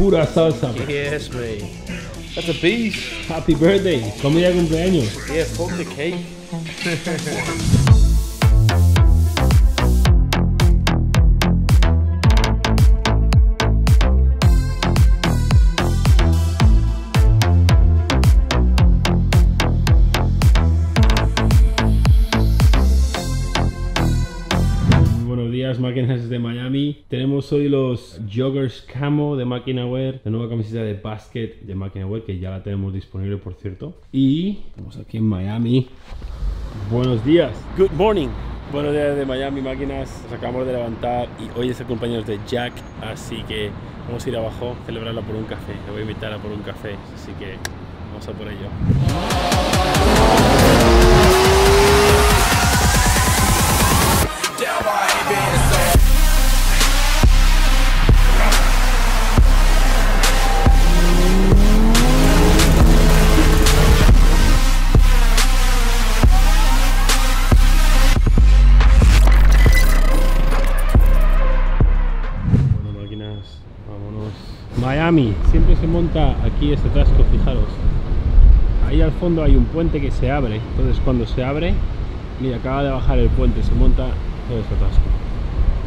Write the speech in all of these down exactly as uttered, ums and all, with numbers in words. pura salsa. Yes, mate. That's a beast. Happy birthday. Comida de cumpleaños. Yeah, fuck the cake. Máquinas de Miami. Tenemos hoy los joggers camo de Máquina Wear, la nueva camiseta de básquet de Máquina Wear, que ya la tenemos disponible, por cierto. Y estamos aquí en Miami. Buenos días. Good morning. Buenos días de Miami, máquinas. Nos acabamos de levantar y hoy es el cumpleaños de Jack, así que vamos a ir abajo a celebrarla por un café. Le voy a invitar a por un café, así que vamos a por ello. Miami, siempre se monta aquí este atasco, fijaros. Ahí al fondo hay un puente que se abre, entonces cuando se abre, mira, acaba de bajar el puente, se monta todo este atasco.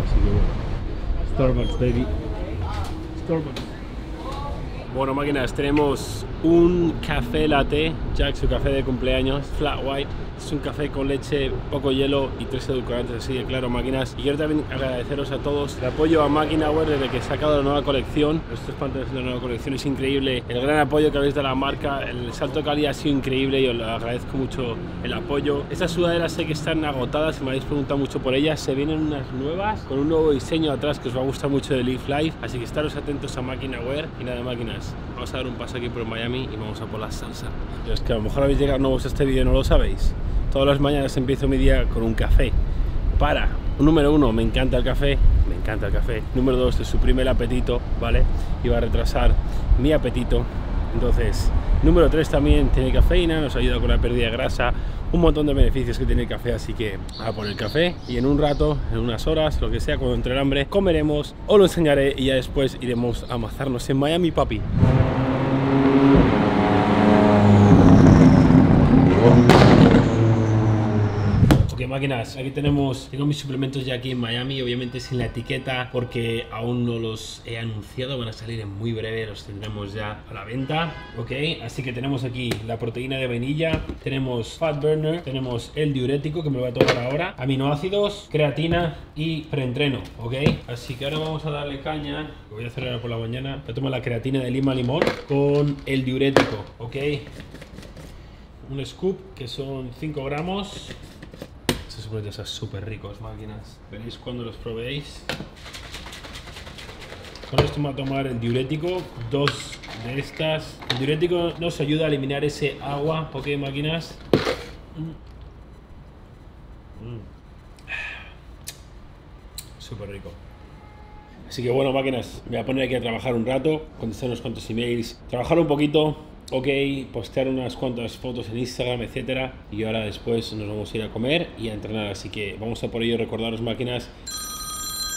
Así que bueno, Starbucks, baby. Starbucks. Bueno, máquinas, tenemos un café latte, Jack, su café de cumpleaños, flat white. Es un café con leche, poco hielo y tres edulcorantes, así de claro, máquinas. Y quiero también agradeceros a todos el apoyo a Máquina Wear desde que he sacado la nueva colección. Estos pantalones de la nueva colección es increíble. El gran apoyo que habéis dado a la marca, el salto de calidad ha sido increíble y os lo agradezco mucho el apoyo. Estas sudaderas sé que están agotadas, si me habéis preguntado mucho por ellas. Se vienen unas nuevas con un nuevo diseño atrás que os va a gustar mucho de Leaf Life. Así que estaros atentos a Máquina Wear. Y nada, máquinas, vamos a dar un paso aquí por Miami y vamos a por la salsa. Pero es que a lo mejor habéis llegado nuevos a este vídeo y no lo sabéis. Todas las mañanas empiezo mi día con un café. Para, número uno, me encanta el café, me encanta el café. Número dos, te suprime el apetito, ¿vale? Y va a retrasar mi apetito. Entonces, número tres también tiene cafeína, nos ayuda con la pérdida de grasa. Un montón de beneficios que tiene el café, así que a por el café. Y en un rato, en unas horas, lo que sea, cuando entre el hambre, comeremos, os lo enseñaré y ya después iremos a amazarnos en Miami, papi. Máquinas, aquí tenemos, tengo mis suplementos ya aquí en Miami, obviamente sin la etiqueta porque aún no los he anunciado, van a salir en muy breve, los tendremos ya a la venta, ok. Así que tenemos aquí la proteína de vainilla, tenemos Fat Burner, tenemos el diurético que me lo voy a tomar ahora, aminoácidos, creatina y preentreno, ok. Así que ahora vamos a darle caña, lo voy a hacer ahora por la mañana, voy a tomar la creatina de lima limón con el diurético, ok. Un scoop que son cinco gramos. Estos suplementos son súper ricos, máquinas. Veréis cuando los probéis. Con esto me voy a tomar el diurético, dos de estas. El diurético nos ayuda a eliminar ese agua, ok, máquinas. Súper rico. Así que bueno, máquinas, me voy a poner aquí a trabajar un rato, contestar unos cuantos emails, trabajar un poquito. Ok, postear unas cuantas fotos en Instagram, etcétera. Y ahora después nos vamos a ir a comer y a entrenar. Así que vamos a por ello, recordaros, máquinas.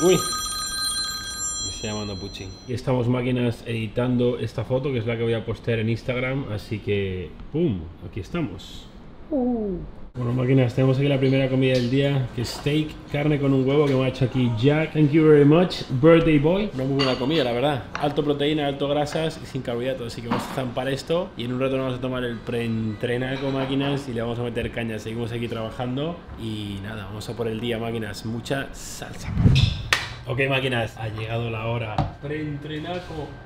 Uy, me está llamando Puchi. Y estamos, máquinas, editando esta foto, que es la que voy a postear en Instagram. Así que, ¡pum! Aquí estamos. Uh. Bueno, máquinas, tenemos aquí la primera comida del día, que es steak, carne con un huevo que me ha hecho aquí Jack. Thank you very much, birthday boy. Una muy buena comida, la verdad. Alto proteína, alto grasas y sin carbohidratos, así que vamos a zampar esto. Y en un rato nos vamos a tomar el preentreno, máquinas, y le vamos a meter caña. Seguimos aquí trabajando y nada, vamos a por el día, máquinas. Mucha salsa. Ok, máquinas, ha llegado la hora. Preentreno.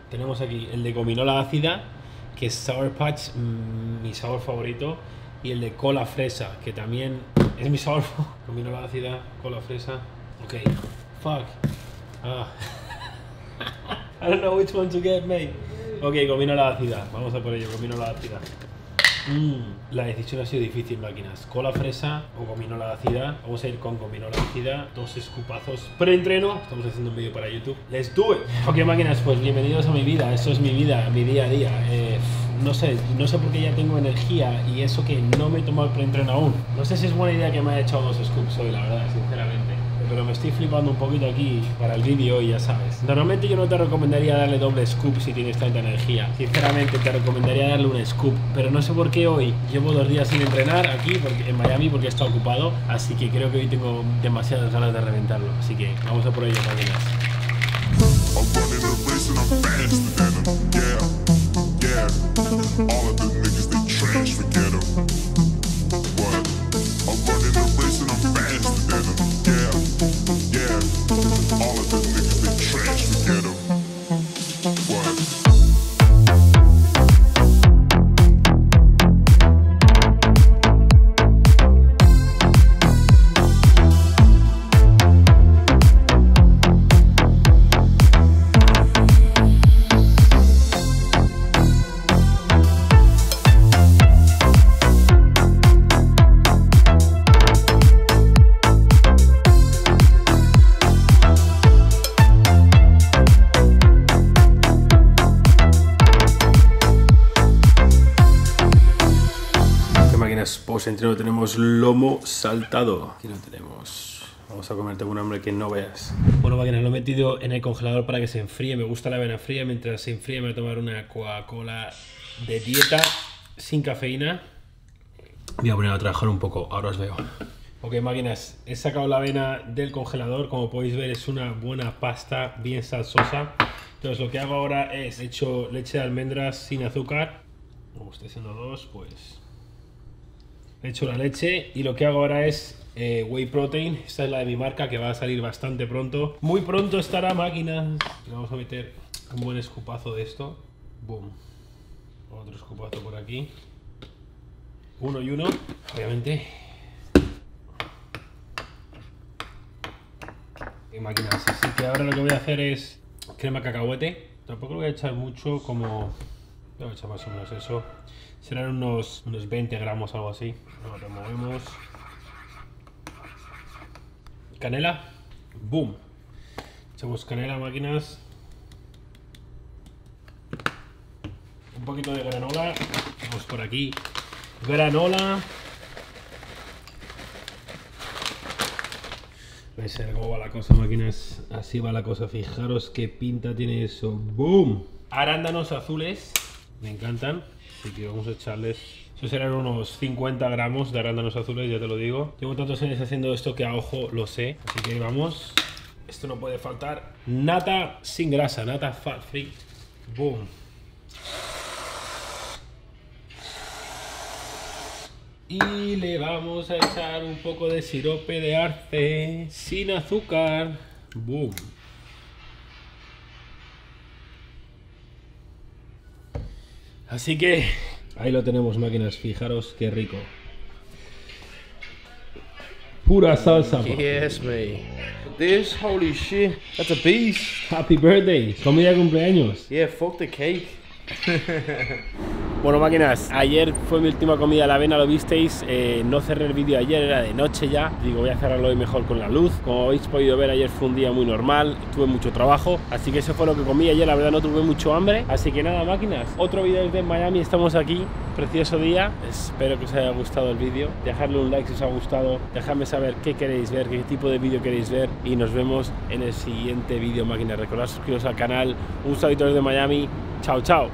Tenemos aquí el de gominola ácida, que es Sour Patch, mmm, mi sabor favorito. Y el de cola fresa, que también es mi sabor. Combino la ácida, cola fresa. Ok. Fuck. Ah. I don't know which one to get, mate. Ok, combino la ácida. Vamos a por ello, combino la ácida. Mm. La decisión ha sido difícil, máquinas. Cola fresa o gominola ácida. Vamos a ir con gominola ácida. Dos escupazos preentreno. Estamos haciendo un vídeo para YouTube. Let's do it. Ok, máquinas, pues bienvenidos a mi vida. Eso es mi vida, mi día a día. Eh, no sé, no sé por qué ya tengo energía y eso que no me he tomado el preentreno aún. No sé si es buena idea que me haya echado dos scoops hoy, la verdad, sinceramente. pero me estoy flipando un poquito aquí para el vídeo y ya sabes. Normalmente yo no te recomendaría darle doble scoop si tienes tanta energía. Sinceramente te recomendaría darle un scoop, pero no sé por qué hoy. Llevo dos días sin entrenar aquí porque, en Miami porque está ocupado, así que creo que hoy tengo demasiadas ganas de reventarlo. Así que vamos a por ello, máquinas. Entreno, tenemos lomo saltado. Aquí lo tenemos. Vamos a comerte un hambre que no veas. Bueno, máquina, lo he metido en el congelador para que se enfríe. Me gusta la avena fría. Mientras se enfríe, me voy a tomar una Coca-Cola de dieta sin cafeína. Voy a poner a trabajar un poco. Ahora os veo. Ok, máquinas, he sacado la avena del congelador. Como podéis ver, es una buena pasta, bien salsosa. Entonces, lo que hago ahora es he hecho leche de almendras sin azúcar. Como estoy haciendo dos, pues. He hecho la leche y lo que hago ahora es eh, whey protein. Esta es la de mi marca que va a salir bastante pronto. Muy pronto estará, máquinas. Le vamos a meter un buen escupazo de esto. Boom. Otro escupazo por aquí. Uno y uno, obviamente. Y máquinas. Así que ahora lo que voy a hacer es crema cacahuete. Tampoco lo voy a echar mucho, como... voy a echar más o menos eso. Serán unos, unos veinte gramos, algo así. Lo movemos. Canela. Boom. Echamos canela, máquinas. Un poquito de granola. Vamos por aquí. Granola. ¿Veis cómo va la cosa, máquinas? Así va la cosa. Fijaros qué pinta tiene eso. Boom. Arándanos azules. Me encantan. Así que vamos a echarles. Eso serán unos cincuenta gramos de arándanos azules, ya te lo digo. Llevo tantos años haciendo esto que a ojo lo sé. Así que ahí vamos. Esto no puede faltar. Nata sin grasa, nata fat free. Boom. Y le vamos a echar un poco de sirope de arce sin azúcar. Boom. Así que ahí lo tenemos, máquinas, fijaros qué rico. Pura salsa. Yes, mate. This, holy shit, that's a beast. Happy birthday, comida de cumpleaños. Yeah, fuck the cake. Bueno, máquinas, ayer fue mi última comida a la avena, lo visteis, eh, no cerré el vídeo ayer, era de noche ya. Digo, voy a cerrarlo hoy mejor con la luz. Como habéis podido ver, ayer fue un día muy normal, tuve mucho trabajo, así que eso fue lo que comí ayer, la verdad no tuve mucho hambre. Así que nada, máquinas, otro vídeo desde Miami, estamos aquí, precioso día. Espero que os haya gustado el vídeo, dejadle un like si os ha gustado, dejadme saber qué queréis ver, qué tipo de vídeo queréis ver. Y nos vemos en el siguiente vídeo, máquinas. Recordad suscribiros al canal, un saludo desde Miami, chao, chao.